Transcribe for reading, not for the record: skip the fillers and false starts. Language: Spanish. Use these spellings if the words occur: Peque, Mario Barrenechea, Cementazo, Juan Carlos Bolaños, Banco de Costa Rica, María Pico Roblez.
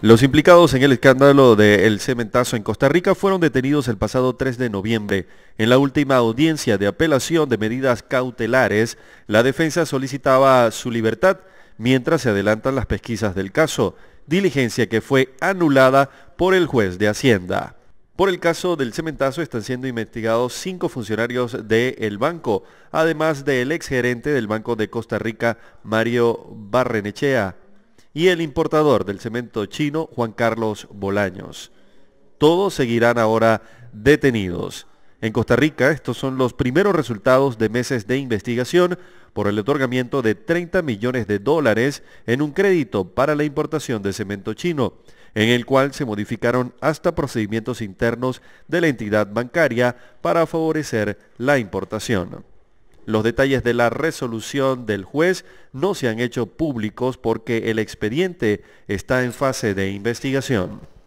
Los implicados en el escándalo del Cementazo en Costa Rica fueron detenidos el pasado 3 de noviembre. En la última audiencia de apelación de medidas cautelares, la defensa solicitaba su libertad mientras se adelantan las pesquisas del caso, diligencia que fue anulada por el juez de Hacienda. Por el caso del Cementazo están siendo investigados 5 funcionarios del banco, además del exgerente del Banco de Costa Rica, Mario Barrenechea, y el importador del cemento chino, Juan Carlos Bolaños. Todos seguirán ahora detenidos. En Costa Rica, estos son los primeros resultados de meses de investigación por el otorgamiento de $30 millones en un crédito para la importación de cemento chino, en el cual se modificaron hasta procedimientos internos de la entidad bancaria para favorecer la importación. Los detalles de la resolución del juez no se han hecho públicos porque el expediente está en fase de investigación.